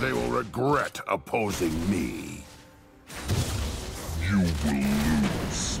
They will regret opposing me. You will lose.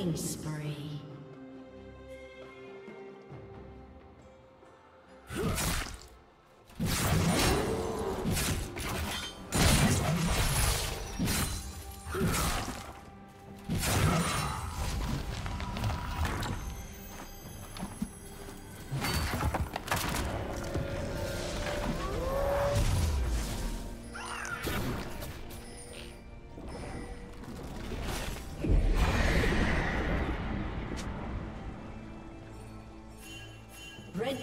Killing spree. Red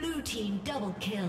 Blue team double kill.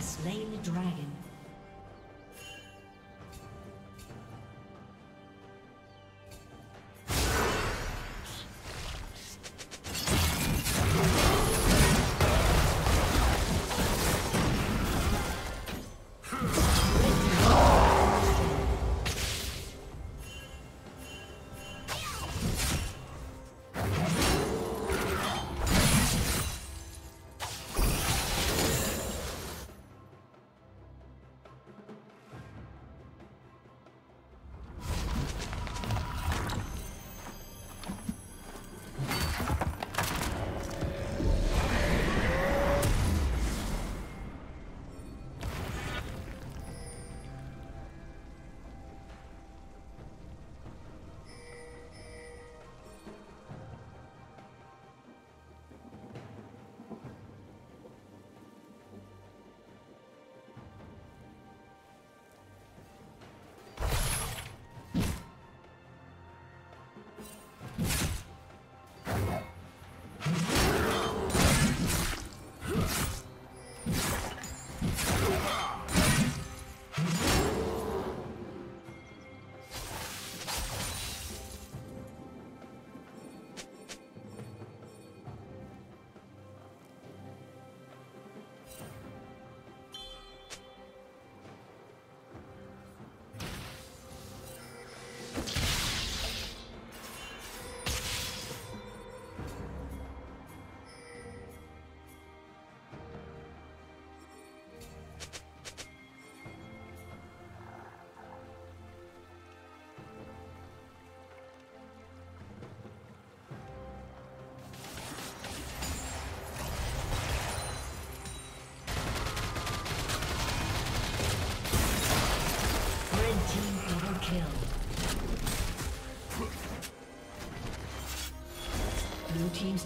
Slain the dragon. Blue team's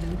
Blue